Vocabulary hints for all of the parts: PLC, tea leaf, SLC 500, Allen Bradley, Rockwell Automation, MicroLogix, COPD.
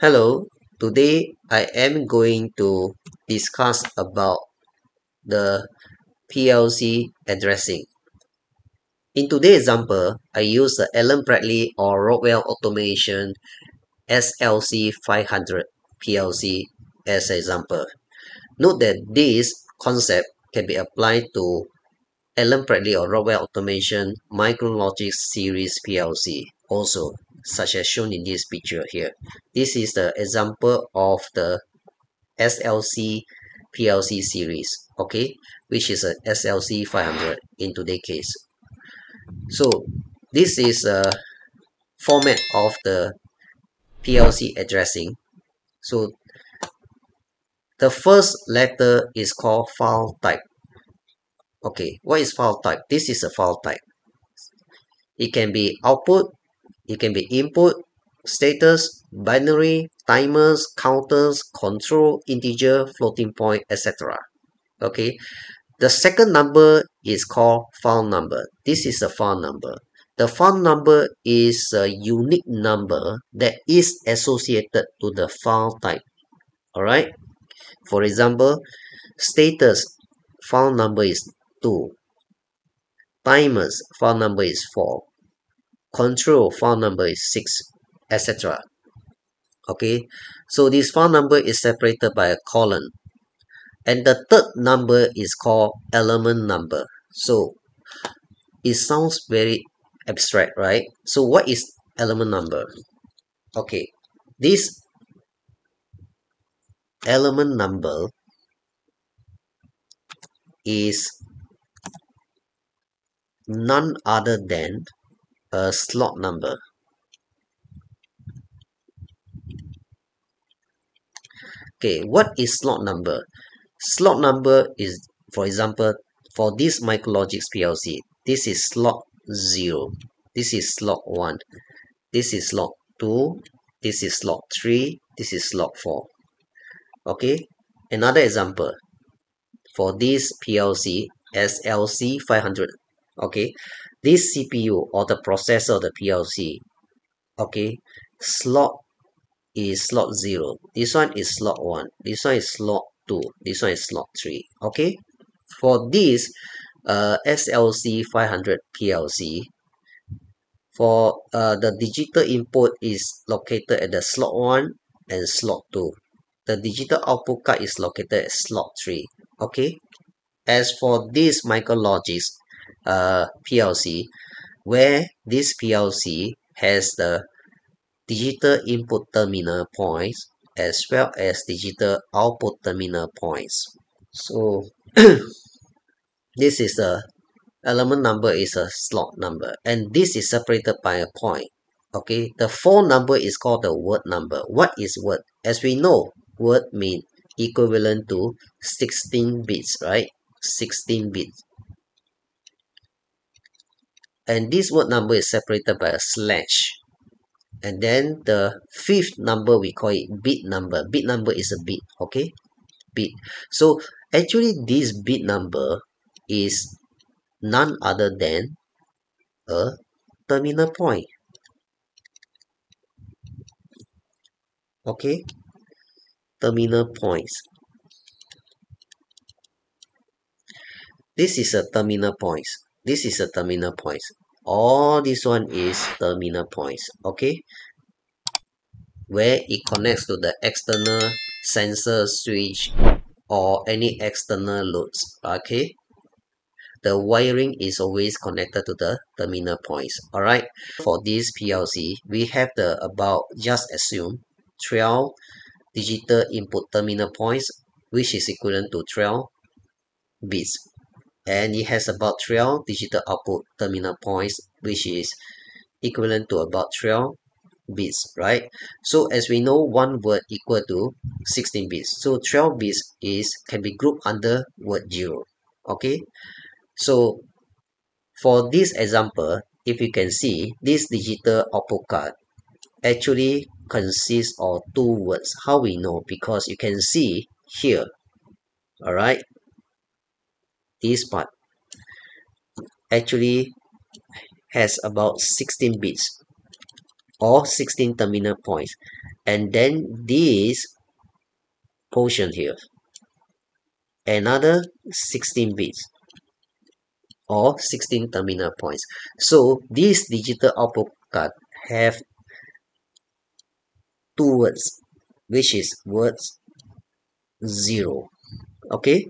Hello, today I am going to discuss about the PLC addressing. In today's example, I use the Allen Bradley or Rockwell Automation SLC 500 PLC as an example. Note that this concept can be applied to Allen Bradley or Rockwell Automation MicroLogix series PLC also, such as shown in this picture here. This is the example of the SLC PLC series, okay, which is a SLC 500 in today's case. So this is a format of the PLC addressing. So the first letter is called file type. Okay, what is file type? This is a file type. It can be output, it can be input, status, binary, timers, counters, control, integer, floating point, etc. Okay, the second number is called file number. This is a file number. The file number is a unique number that is associated to the file type. Alright, for example, status file number is 2, timers file number is 4, control file number is 6, etc. Okay, so this file number is separated by a colon, and the third number is called element number. So it sounds very abstract, right? So what is element number? Okay, this element number is none other than a slot number. Okay, what is slot number? Slot number is, for example, for this MicroLogix PLC, this is slot 0, this is slot 1, this is slot 2, this is slot 3, this is slot 4. Okay, another example for this PLC, SLC 500. Okay, this CPU or the processor of the PLC, okay, slot is slot 0, this one is slot 1, this one is slot 2, this one is slot 3. Okay, for this SLC 500 PLC, for the digital input is located at the slot 1 and slot 2. The digital output card is located at slot 3. Okay, as for this MicroLogix PLC, where this PLC has the digital input terminal points as well as digital output terminal points. So this is the element number is a slot number, and this is separated by a point. Okay, the fourth number is called the word number. What is word? As we know, word means equivalent to 16 bits, right? 16 bits. And this word number is separated by a slash. And then the fifth number, we call it bit number. Bit number is a bit, okay? Bit. So actually this bit number is none other than a terminal point. Okay? Terminal points. This is a terminal points. This is a terminal points. All this one is terminal points, okay? Where it connects to the external sensor switch or any external loads, okay? The wiring is always connected to the terminal points, alright? For this PLC, we have the about, just assume, 12 digital input terminal points, which is equivalent to 12 bits. And it has about 12 digital output terminal points, which is equivalent to about 12 bits, right? So as we know, one word equal to 16 bits. So 12 bits can be grouped under word 0, okay? So for this example, if you can see, this digital output card actually consists of 2 words. How we know? Because you can see here, all right? This part actually has about 16 bits, or 16 terminal points, and then this portion here, another 16 bits or 16 terminal points. So this digital output card have two words, which is words 0. Okay,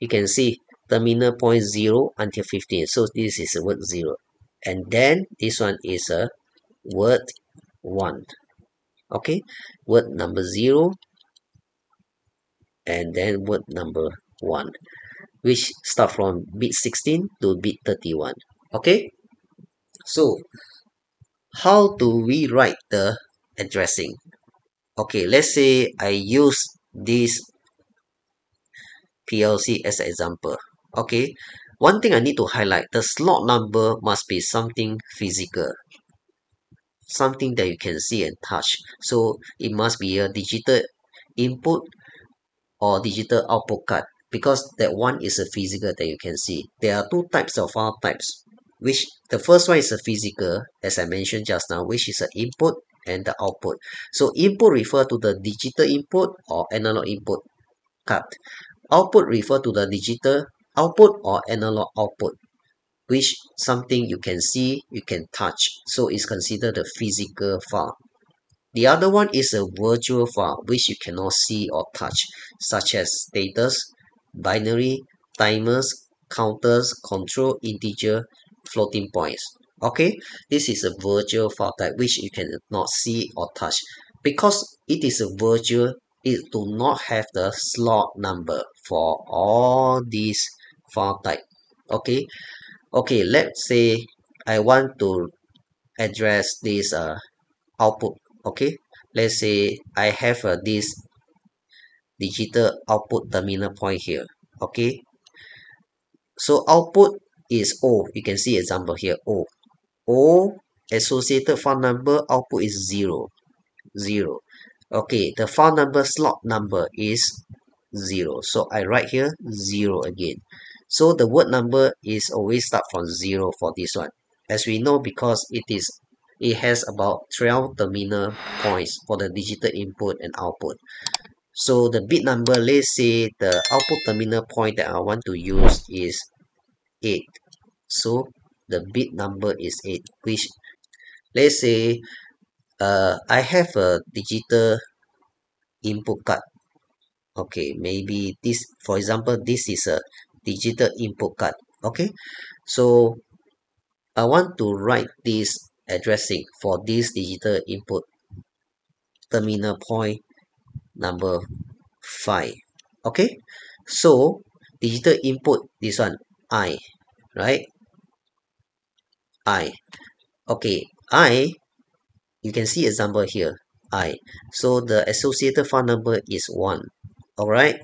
you can see terminal point 0 until 15, so this is a word 0, and then this one is a word 1. Okay, word number 0 and then word number 1, which start from bit 16 to bit 31. Okay, so how do we write the addressing? Okay, let's say I use this PLC as an example. Okay, one thing I need to highlight, the slot number must be something physical, something that you can see and touch. So it must be a digital input or digital output card, because that one is a physical that you can see. There are two types of file types, which the first one is a physical, as I mentioned just now, which is an input and the output. So input refer to the digital input or analog input card. Output refer to the digital output or analog output, which something you can see, you can touch. So it's considered a physical file. The other one is a virtual file, which you cannot see or touch, such as status, binary, timers, counters, control, integer, floating points. Okay, this is a virtual file type, which you cannot see or touch. Because it is a virtual, it do not have the slot number for all these file type. Okay, let's say I want to address this output. Okay, let's say I have this digital output terminal point here. Okay, so output is O. You can see example here, O. O associated file number output is 0. Okay, the file number slot number is 0. So I write here 0 again. So the word number is always start from 0 for this one, as we know, because it has about 12 terminal points for the digital input and output. So the bit number, let's say the output terminal point that I want to use is 8. So the bit number is 8, which, let's say I have a digital input card. Okay, maybe this, for example, this is a digital input card. Okay, so I want to write this addressing for this digital input terminal point number 5. Okay, so digital input, this one I, right? I. Okay, I, you can see example here, I. So the associated file number is 1. Alright,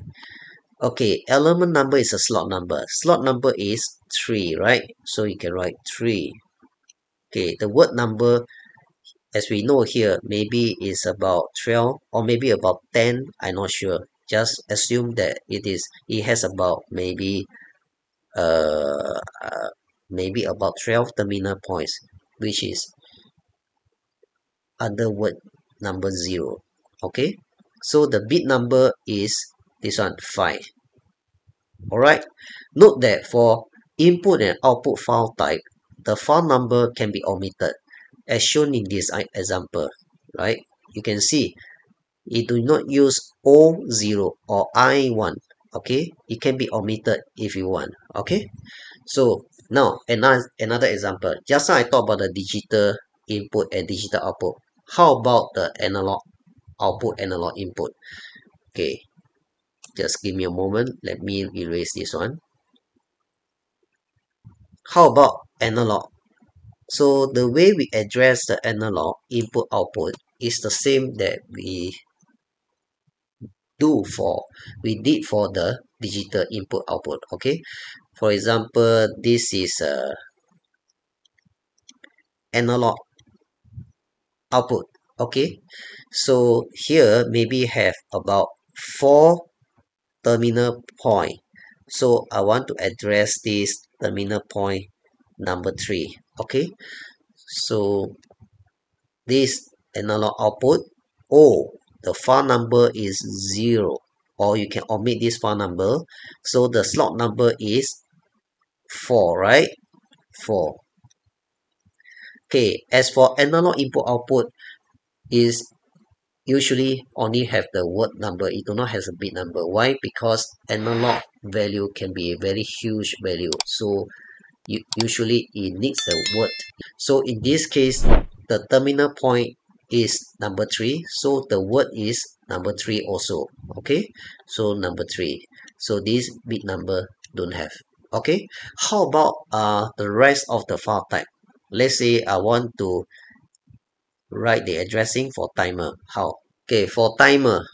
okay, element number is a slot number. Slot number is 3, right? So you can write 3. Okay, the word number, as we know here, maybe is about 12 or maybe about 10. I'm not sure. Just assume that it is. It has about maybe about 12 terminal points, which is under word number 0. Okay, so the bit number is this one, 5. Alright, note that for input and output file type, the file number can be omitted, as shown in this example, right? You can see it do not use O0 or I1. Okay, it can be omitted if you want. Okay, so now another example. Just now I talked about the digital input and digital output. How about the analog output, analog input? Okay, just give me a moment. Let me erase this one. How about analog? So the way we address the analog input output is the same that we did for the digital input output. Okay, for example, this is a analog output. Okay, so here maybe have about 4 terminal point. So I want to address this terminal point number 3. Okay, so this analog output, oh, the file number is 0, or you can omit this file number. So the slot number is 4, right? 4. Okay, as for analog input output, is usually only have the word number. It do not has a bit number. Why? Because analog value can be a very huge value. So usually it needs a word. So in this case, the terminal point is number 3. So the word is number 3 also. Okay. So number 3. So this bit number don't have. Okay. How about the rest of the file type? Let's say I want to write the addressing for timer. How? Okay, for timer,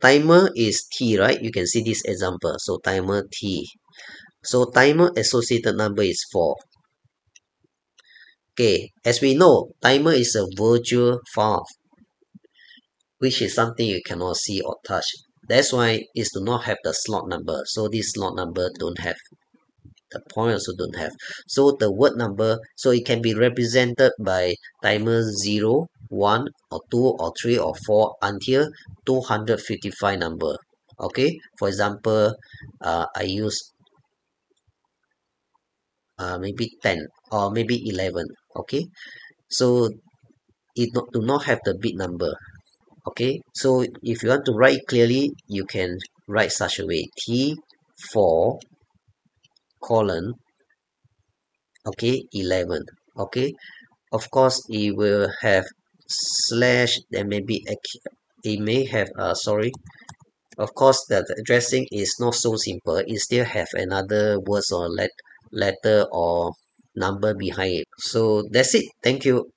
timer is T, right? You can see this example. So timer T. So timer associated number is 4. Okay, as we know, timer is a virtual file, which is something you cannot see or touch. That's why it does not have the slot number. So this slot number don't have. The point also don't have. So the word number, so it can be represented by timer 0, 1 or 2 or 3 or 4 until 255 number. Okay, for example, I use maybe 10 or maybe 11. Okay, so it do not have the bit number. Okay, so if you want to write clearly, you can write such a way: T4 colon, okay, 11. Okay, of course it will have slash, then maybe it may have of course that the addressing is not so simple. It still have another words or letter or number behind it. So that's it. Thank you.